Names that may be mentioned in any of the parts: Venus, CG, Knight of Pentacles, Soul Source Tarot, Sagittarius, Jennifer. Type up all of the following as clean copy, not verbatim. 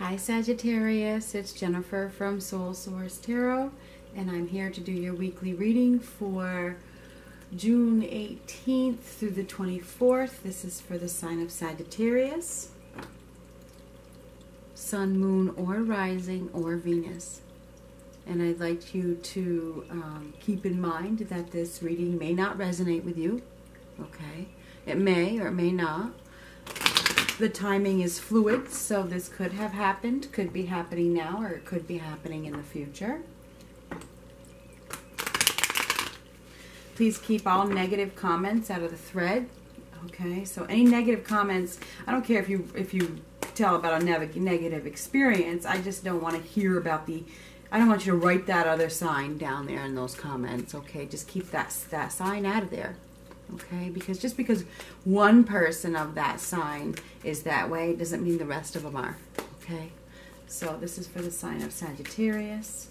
Hi Sagittarius, it's Jennifer from Soul Source Tarot, and I'm here to do your weekly reading for June 18th through the 24th. This is for the sign of Sagittarius, Sun, Moon, or Rising, or Venus. And I'd like you to keep in mind that this reading may not resonate with you, okay? It may or it may not. The timing is fluid, so this could have happened, could be happening now, or it could be happening in the future. Please keep all negative comments out of the thread, okay? So any negative comments, I don't care if you tell about a negative experience, I just don't want to hear about the... I don't want you to write that other sign down there in those comments, okay? Just keep that sign out of there, okay? Because just because one person of that sign is that way doesn't mean the rest of them are, okay? So this is for the sign of Sagittarius,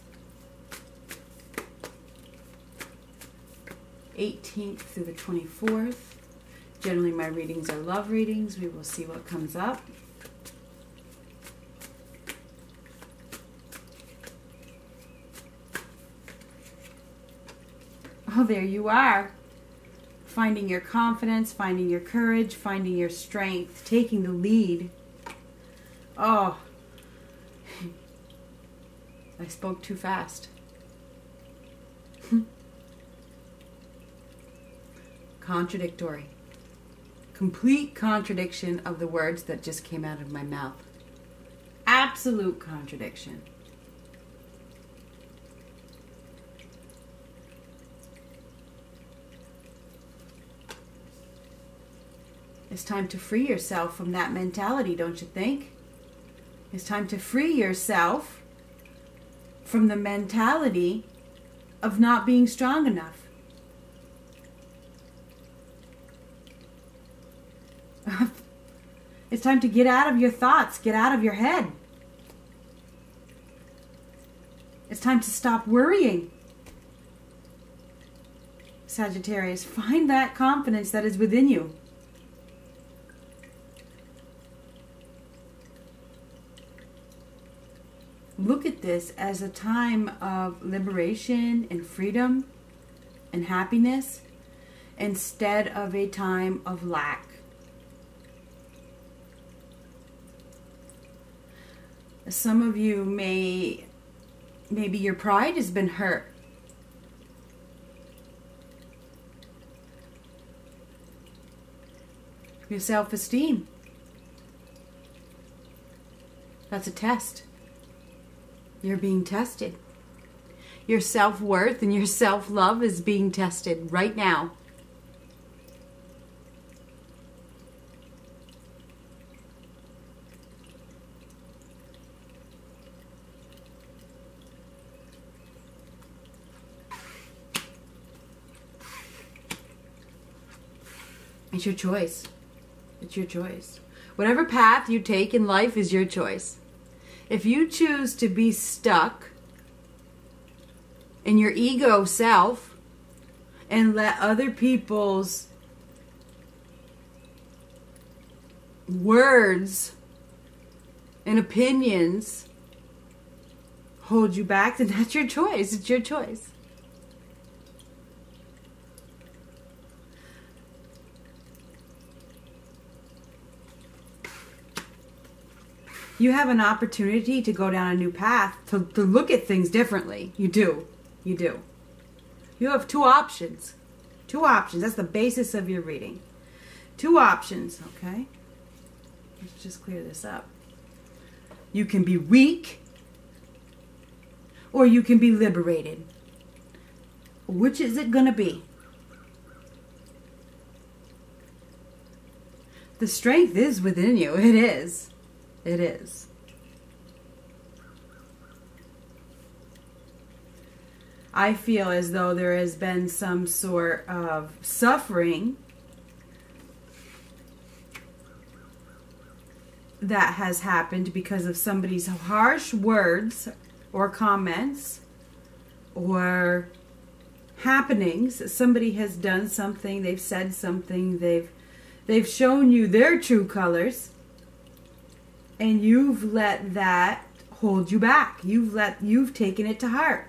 18th through the 24th. Generally, my readings are love readings. We will see what comes up. Oh, there you are. Finding your confidence, finding your courage, finding your strength, taking the lead. Oh, I spoke too fast. Contradictory. Complete contradiction of the words that just came out of my mouth. Absolute contradiction. It's time to free yourself from that mentality, don't you think? It's time to free yourself from the mentality of not being strong enough. It's time to get out of your thoughts, get out of your head. It's time to stop worrying. Sagittarius, find that confidence that is within you. Look at this as a time of liberation and freedom and happiness instead of a time of lack. Some of you maybe your pride has been hurt. Your self-esteem. That's a test. You're being tested. Your self-worth and your self-love is being tested right now. It's your choice. It's your choice. Whatever path you take in life is your choice. If you choose to be stuck in your ego self and let other people's words and opinions hold you back, then that's your choice. It's your choice. You have an opportunity to go down a new path, to look at things differently. You do. You do. You have two options. Two options. That's the basis of your reading. Two options, okay? Let's just clear this up. You can be weak, or you can be liberated. Which is it going to be? The strength is within you. It is. It is. I feel as though there has been some sort of suffering that has happened because of somebody's harsh words or comments or happenings. Somebody has done something, they've said something, they've shown you their true colors. And you've let that hold you back. You've taken it to heart.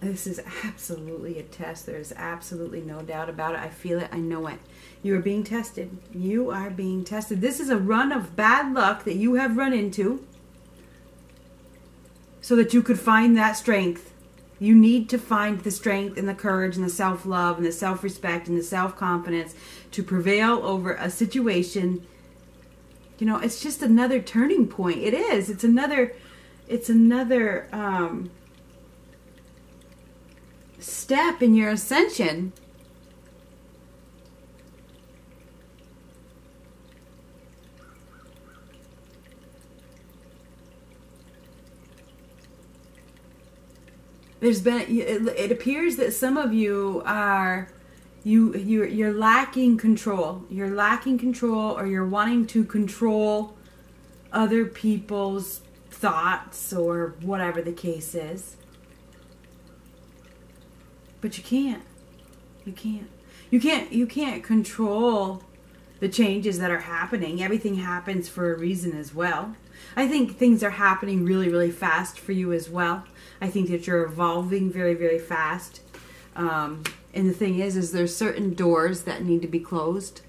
This is absolutely a test. There's absolutely no doubt about it. I feel it. I know it. You are being tested. You are being tested. This is a run of bad luck that you have run into so that you could find that strength. You need to find the strength and the courage and the self-love and the self-respect and the self-confidence to prevail over a situation. You know, it's just another turning point. It is. It's another step in your ascension. There's been, it appears that some of you are, you're lacking control. You're lacking control, or you're wanting to control other people's thoughts or whatever the case is. But you can't. You can't. You can't control the changes that are happening. Everything happens for a reason as well. I think things are happening really, really fast for you as well. I think that you're evolving very, very fast. And the thing is there's certain doors that need to be closed.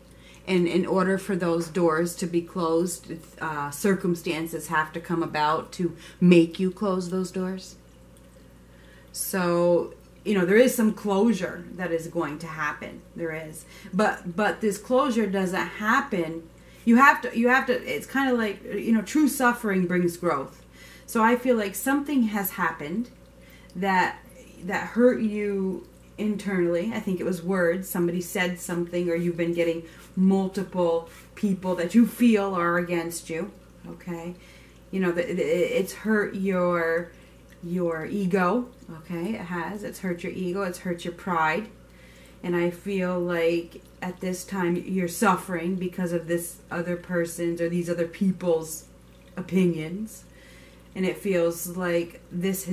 And in order for those doors to be closed, circumstances have to come about to make you close those doors. So, you know, there is some closure that is going to happen. There is. But this closure doesn't happen. You have to, it's kind of like, you know, true suffering brings growth. So I feel like something has happened that hurt you internally. I think it was words. Somebody said something, or you've been getting multiple people that you feel are against you. Okay. You know, it's hurt your ego. Okay. It has. It's hurt your ego. It's hurt your pride. And I feel like at this time you're suffering because of this other person's or these other people's opinions. And it feels like this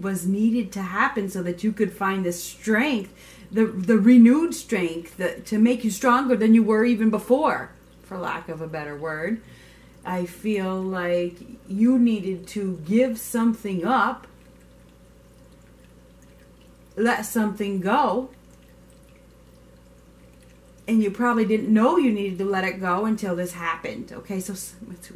was needed to happen so that you could find the strength, the renewed strength to make you stronger than you were even before, for lack of a better word. I feel like you needed to give something up, let something go. And you probably didn't know you needed to let it go until this happened. Okay, so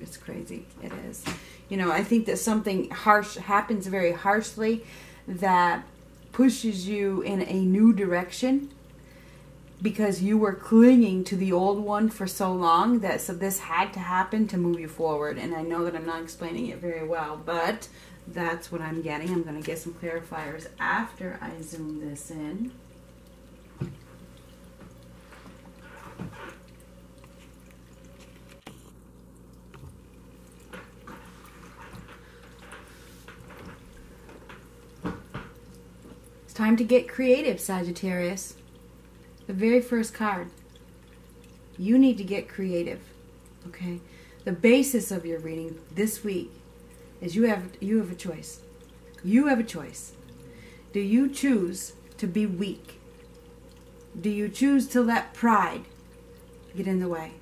it's crazy. It is. You know, I think that something harsh happens very harshly that pushes you in a new direction because you were clinging to the old one for so long that so this had to happen to move you forward. And I know that I'm not explaining it very well, but that's what I'm getting. I'm going to get some clarifiers after I zoom this in. Time to get creative, Sagittarius. The very first card. You need to get creative. Okay? The basis of your reading this week is you have a choice. You have a choice. Do you choose to be weak? Do you choose to let pride get in the way?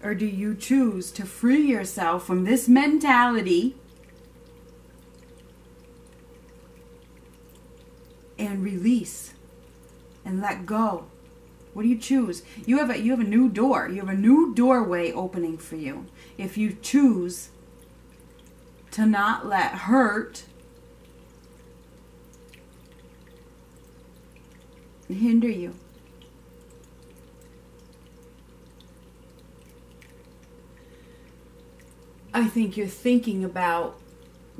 Or do you choose to free yourself from this mentality and release and let go? What do you choose? You have a new door. You have a new doorway opening for you. If you choose to not let hurt hinder you. I think you're thinking about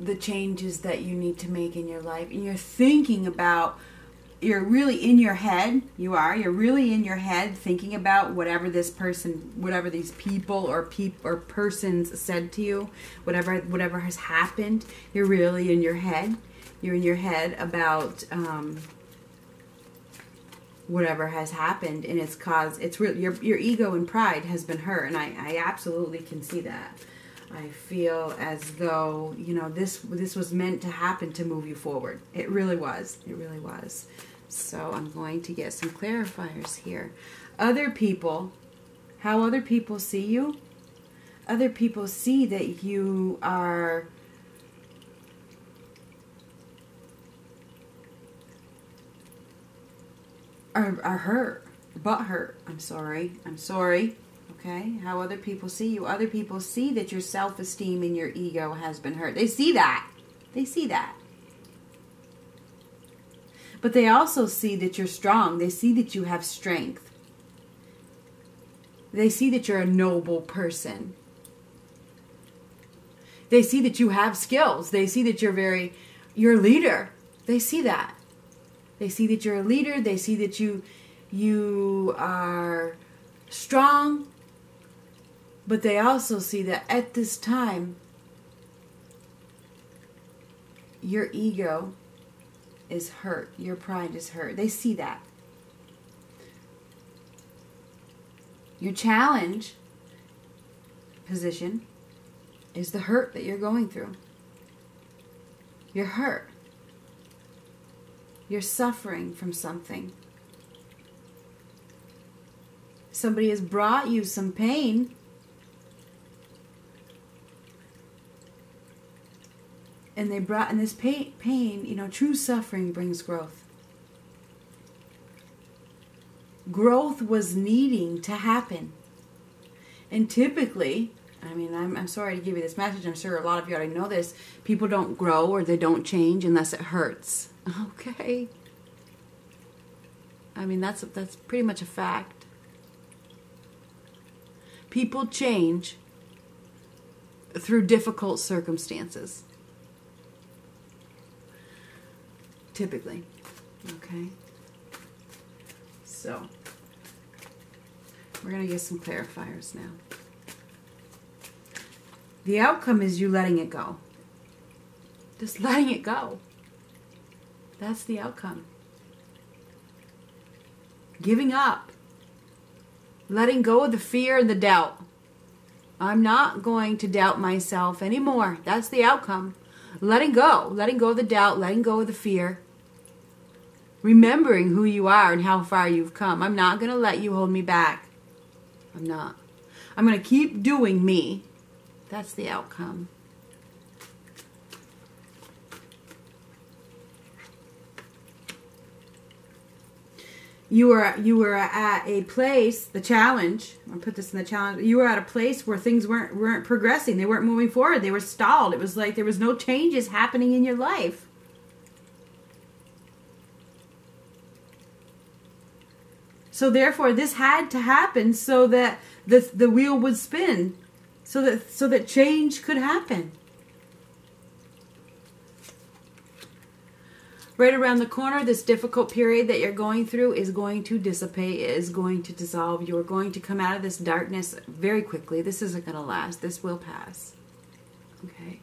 the changes that you need to make in your life, and you're thinking about, you're really in your head, you're really in your head thinking about whatever this person, whatever these people or persons said to you, whatever has happened. You're really in your head. You're in your head about whatever has happened, and it's caused, it's real, your ego and pride has been hurt, and I absolutely can see that. I feel as though, you know, this was meant to happen to move you forward. It really was. It really was. So I'm going to get some clarifiers here. Other people, how other people see you. Other people see that you are hurt, butthurt. I'm sorry. Okay, how other people see you. Other people see that your self-esteem and your ego has been hurt. They see that. They see that. But they also see that you're strong. They see that you have strength. They see that you're a noble person. They see that you have skills. They see that you're a leader. They see that. They see that you're a leader. They see that you are strong. But they also see that at this time, your ego is hurt. Your pride is hurt. They see that. Your challenge position is the hurt that you're going through. You're hurt. You're suffering from something. Somebody has brought you some pain. And they brought in this pain, you know, true suffering brings growth. Growth was needing to happen. And typically, I mean, I'm sorry to give you this message. I'm sure a lot of you already know this. People don't grow or they don't change unless it hurts. Okay. I mean, that's pretty much a fact. People change through difficult circumstances. Typically, okay, so we're going to get some clarifiers now. The outcome is you letting it go. Just letting it go. That's the outcome. Giving up. Letting go of the fear and the doubt. I'm not going to doubt myself anymore. That's the outcome. Letting go. Letting go of the doubt. Letting go of the fear. Remembering who you are and how far you've come. I'm not going to let you hold me back. I'm not. I'm going to keep doing me. That's the outcome. You were at a place, the challenge, I'll put this in the challenge, you were at a place where things weren't progressing. They weren't moving forward. They were stalled. It was like there was no changes happening in your life. So therefore, this had to happen so that the wheel would spin, so that change could happen. Right around the corner, this difficult period that you're going through is going to dissipate. It is going to dissolve. You are going to come out of this darkness very quickly. This isn't going to last. This will pass. Okay.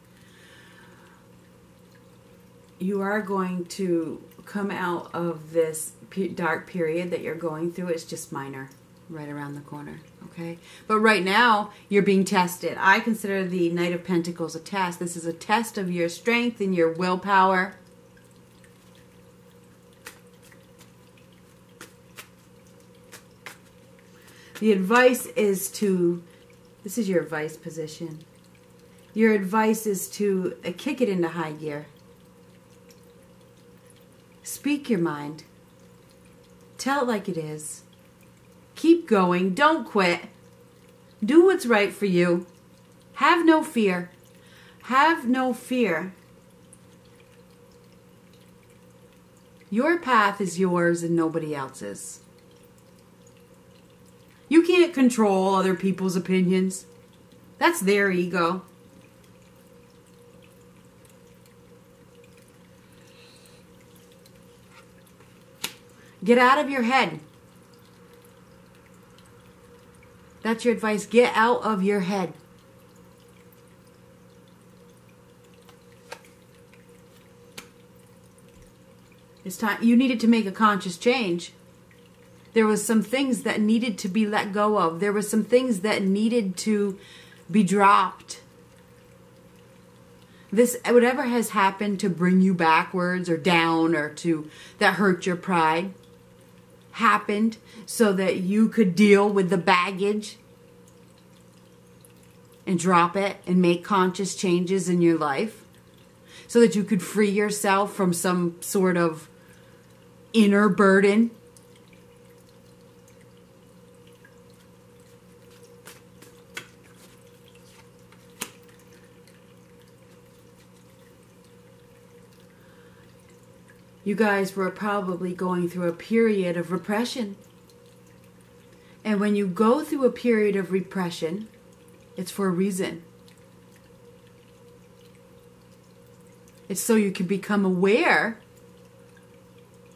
You are going to come out of this dark period that you're going through. It's just minor, right around the corner, okay? But right now, you're being tested. I consider the Knight of Pentacles a test. This is a test of your strength and your willpower. The advice is to, this is your advice position. Your advice is to kick it into high gear. Speak your mind. Tell it like it is. Keep going. Don't quit. Do what's right for you. Have no fear. Have no fear. Your path is yours and nobody else's. You can't control other people's opinions. That's their ego. Get out of your head. That's your advice. Get out of your head. It's time. You needed to make a conscious change. There was some things that needed to be let go of. There were some things that needed to be dropped. this, whatever has happened to bring you backwards or down or to that hurt your pride, happened so that you could deal with the baggage and drop it and make conscious changes in your life so that you could free yourself from some sort of inner burden. You guys were probably going through a period of repression. And when you go through a period of repression, it's for a reason. It's so you can become aware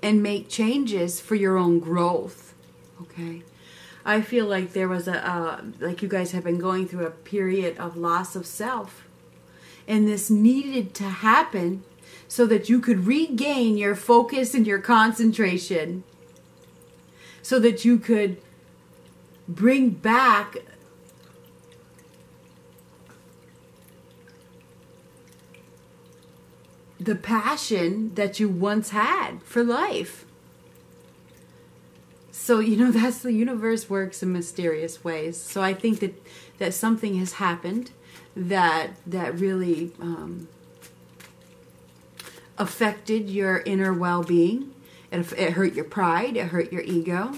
and make changes for your own growth. Okay? I feel like there was a, like you guys have been going through a period of loss of self. And this needed to happen so that you could regain your focus and your concentration, so that you could bring back the passion that you once had for life. So, you know, that's the universe works in mysterious ways. So I think that, something has happened that, really... affected your inner well-being. It hurt your pride, it hurt your ego,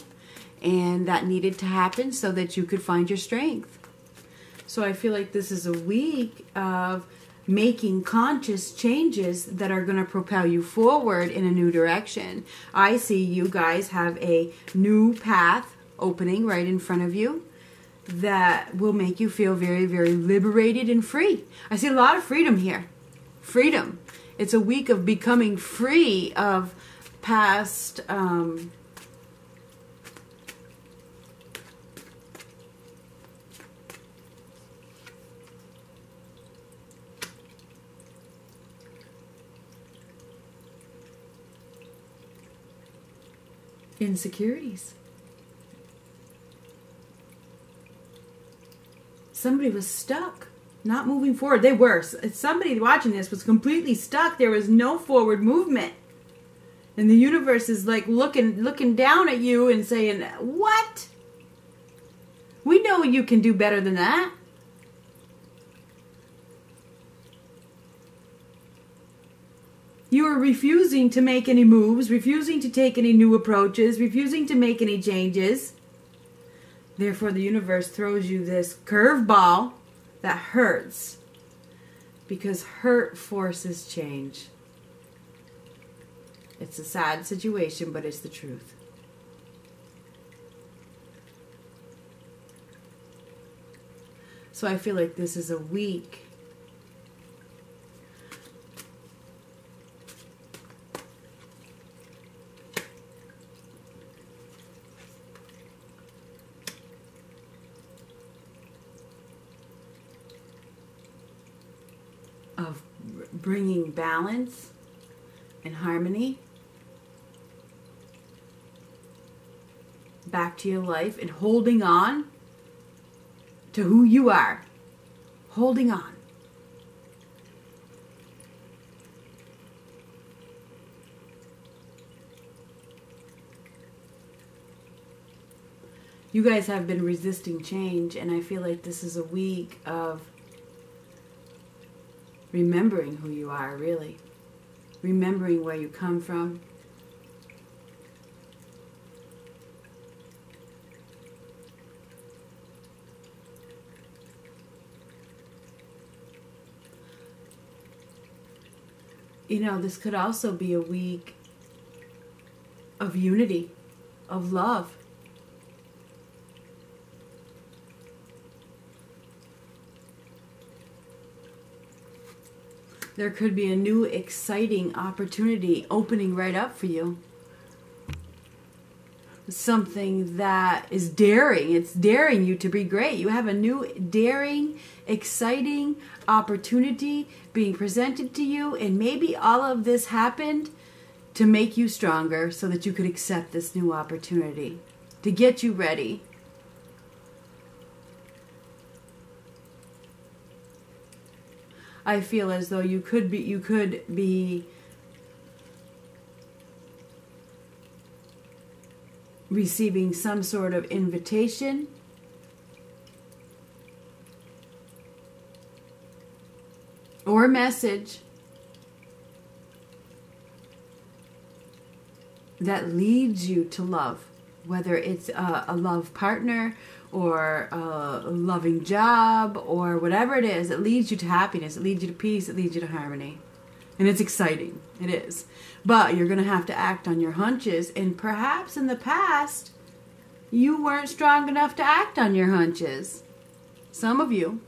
and that needed to happen so that you could find your strength. So I feel like this is a week of making conscious changes that are going to propel you forward in a new direction. I see you guys have a new path opening right in front of you that will make you feel very, very liberated and free. I see a lot of freedom here. Freedom. It's a week of becoming free of past insecurities. Somebody was stuck. Not moving forward. They were. Somebody watching this was completely stuck. There was no forward movement. And the universe is like looking down at you and saying, what? We know you can do better than that. You are refusing to make any moves, refusing to take any new approaches, refusing to make any changes. Therefore, the universe throws you this curveball. That hurts, because hurt forces change. It's a sad situation, but it's the truth. So I feel like this is a week of bringing balance and harmony back to your life and holding on to who you are. Holding on. You guys have been resisting change, and I feel like this is a week of remembering who you are, really. Remembering where you come from. You know, this could also be a week of unity, of love. There could be a new exciting opportunity opening right up for you. Something that is daring. It's daring you to be great. You have a new daring, exciting opportunity being presented to you. And maybe all of this happened to make you stronger so that you could accept this new opportunity. To get you ready. I feel as though you could be receiving some sort of invitation. Or message that leads you to love, whether it's a love partner or a loving job or whatever it is. It leads you to happiness, it leads you to peace, it leads you to harmony. And it's exciting, it is. But you're going to have to act on your hunches, and perhaps in the past you weren't strong enough to act on your hunches. Some of you.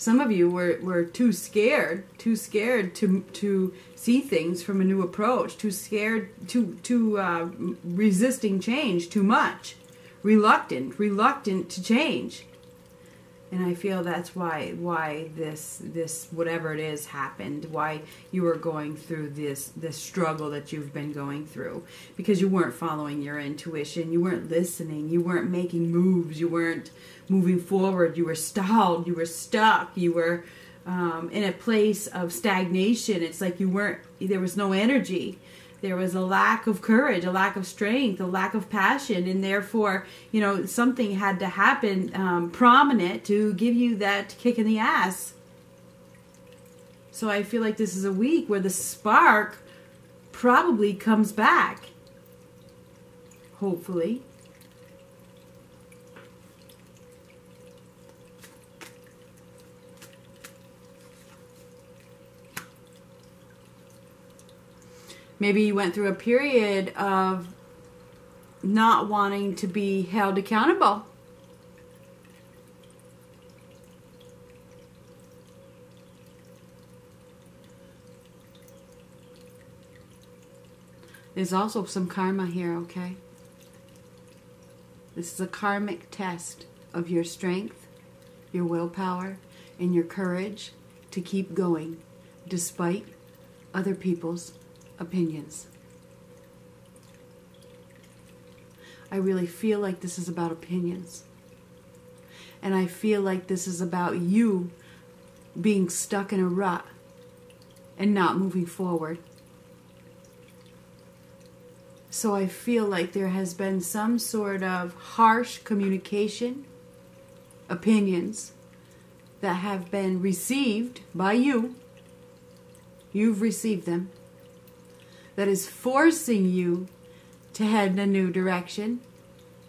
Some of you were too scared to see things from a new approach, too scared, too resisting change too much, reluctant to change. And I feel that's why this whatever it is happened, why you were going through this struggle that you've been going through, because you weren't following your intuition, you weren't listening, you weren't making moves, you weren't moving forward, you were stalled, you were stuck, you were in a place of stagnation. It's like you weren't, there was no energy. There was a lack of courage, a lack of strength, a lack of passion, and therefore, you know, something had to happen prominent to give you that kick in the ass. So I feel like this is a week where the spark probably comes back, hopefully. Maybe you went through a period of not wanting to be held accountable. There's also some karma here, okay? This is a karmic test of your strength, your willpower, and your courage to keep going despite other people's opinions. I really feel like this is about opinions. And I feel like this is about you being stuck in a rut and not moving forward. So I feel like there has been some sort of harsh communication, opinions that have been received by you. You've received them. That is forcing you to head in a new direction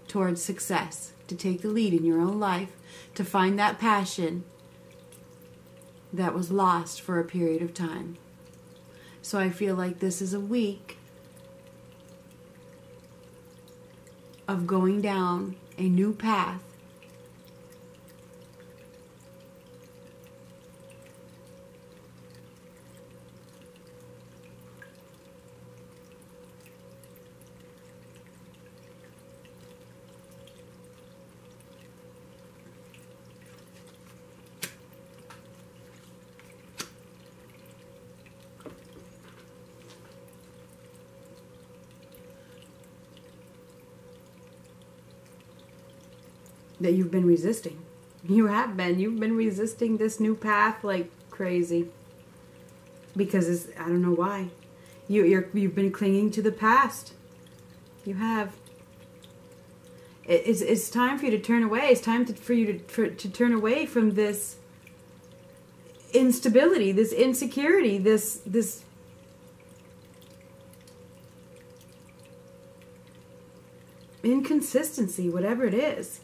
towards success, to take the lead in your own life, to find that passion that was lost for a period of time. So I feel like this is a week of going down a new path that you've been resisting. You have been. You've been resisting this new path like crazy. Because it's, I don't know why. You've been clinging to the past. You have. It's time for you to turn away. It's time for you to turn away from this instability, this insecurity, this inconsistency, whatever it is.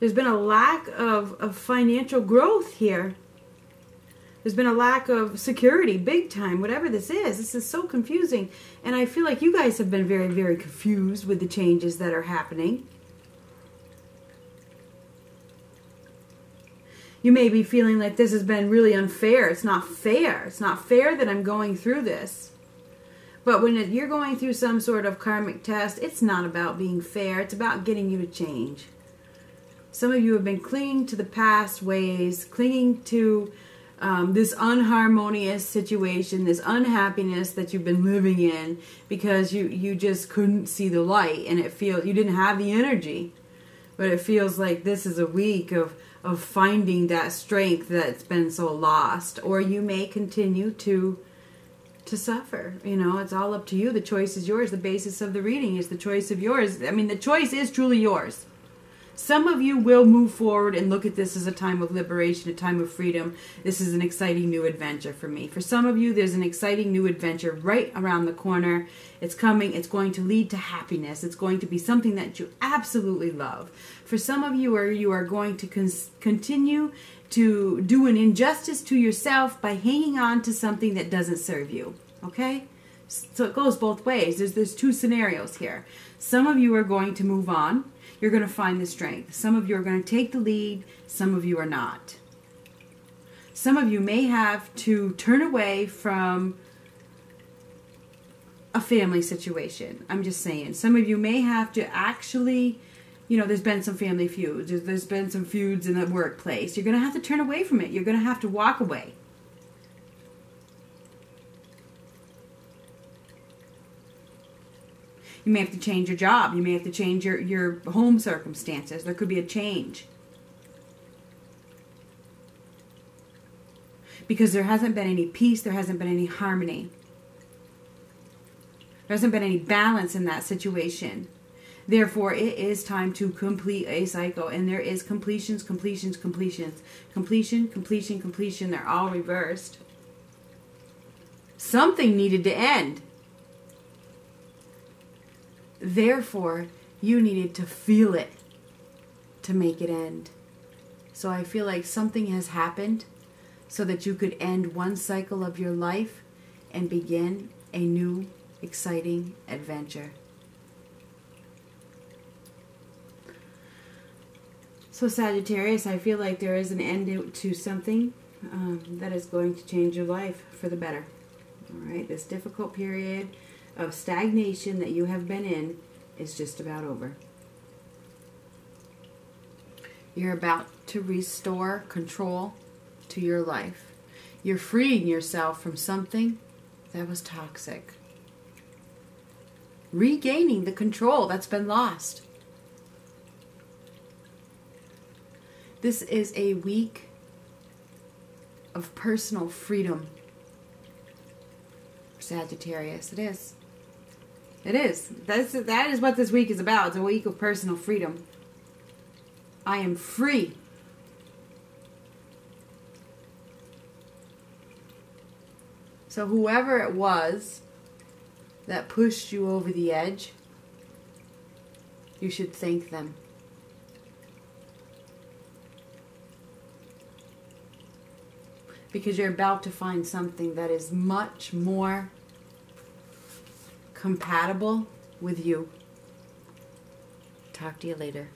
There's been a lack of financial growth here. There's been a lack of security, big time, whatever this is. This is so confusing. And I feel like you guys have been very, very confused with the changes that are happening. You may be feeling like this has been really unfair. It's not fair. It's not fair that I'm going through this. But when you're going through some sort of karmic test, it's not about being fair. It's about getting you to change. Some of you have been clinging to the past ways, clinging to this unharmonious situation, this unhappiness that you've been living in, because you just couldn't see the light, and it feels you didn't have the energy. But it feels like this is a week of finding that strength that's been so lost, or you may continue to suffer. You know, it's all up to you. The choice is yours. The basis of the reading is the choice of yours. I mean, the choice is truly yours. Some of you will move forward and look at this as a time of liberation, a time of freedom. This is an exciting new adventure for me. For some of you, there's an exciting new adventure right around the corner. It's coming. It's going to lead to happiness. It's going to be something that you absolutely love. For some of you are going to continue to do an injustice to yourself by hanging on to something that doesn't serve you, okay? So it goes both ways. There's two scenarios here. Some of you are going to move on. You're going to find the strength. Some of you are going to take the lead. Some of you are not. Some of you may have to turn away from a family situation. I'm just saying. Some of you may have to actually, you know, there's been some family feuds. There's been some feuds in the workplace. You're going to have to turn away from it. You're going to have to walk away. You may have to change your job. You may have to change your home circumstances. There could be a change. Because there hasn't been any peace. There hasn't been any harmony. There hasn't been any balance in that situation. Therefore, it is time to complete a cycle. And there is completions, completions, completions. Completion, completion, completion. They're all reversed. Something needed to end. Therefore, you needed to feel it to make it end. So I feel like something has happened so that you could end one cycle of your life and begin a new, exciting adventure. So Sagittarius, I feel like there is an end to something that is going to change your life for the better. All right, this difficult period of stagnation that you have been in is just about over. You're about to restore control to your life. You're freeing yourself from something that was toxic. Regaining the control that's been lost. This is a week of personal freedom. Sagittarius, it is. It is. That is what this week is about. It's a week of personal freedom. I am free. So whoever it was that pushed you over the edge, you should thank them. Because you're about to find something that is much more compatible with you. Talk to you later.